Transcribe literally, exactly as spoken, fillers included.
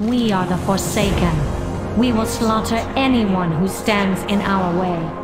We are the Forsaken. We will slaughter anyone who stands in our way.